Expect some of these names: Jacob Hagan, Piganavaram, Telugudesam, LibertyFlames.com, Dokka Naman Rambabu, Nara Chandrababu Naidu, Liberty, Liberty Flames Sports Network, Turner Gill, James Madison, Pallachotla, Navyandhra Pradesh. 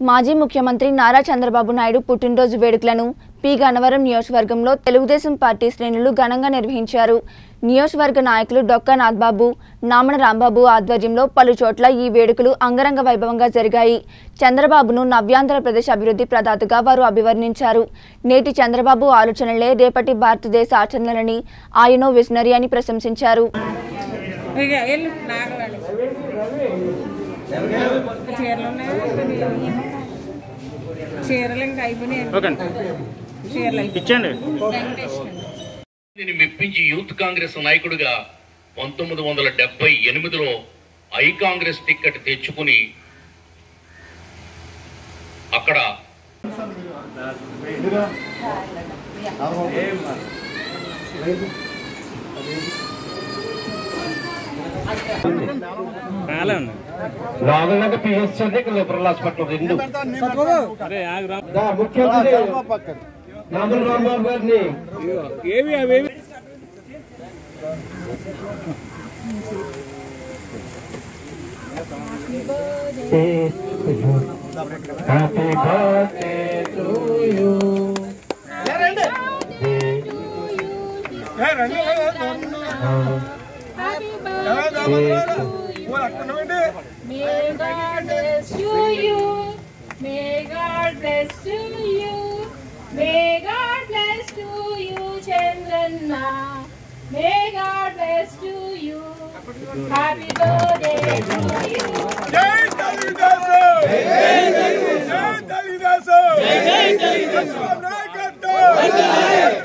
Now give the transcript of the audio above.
Maji Mukhyamantri Nara Chandrababu Naidu Putinroju Vedukalanu Piganavaram Niyojakavargamlo Telugudesam Party Srenulu Gananga Nirvahincharu. Niyojakavarga Nayakulu Dokka Naman Rambabu Adhvaryanlo Pallachotla ee Vedukalu Angaranga Vaibhavanga Jarigayi. Chandrababunu Navyandhra Pradesh Abhivruddhi Pradhatuga varu abhivarnincharu. Neti Chandrababu Aalochanale Repati Bharatadesha Aacharnalani Ayano Visionary ani prasamsincharu. నేను మెప్పించి youth Congress నాయకుడిగా 1978లో I Congress ticket తెచ్చుకుని అక్కడ Happy birthday to you. May God bless you. May God bless you. May God bless you, Chandrana. May God bless you. Happy birthday to you. Jai Telugudesam. Jai Telugudesam. Jai Telugudesam.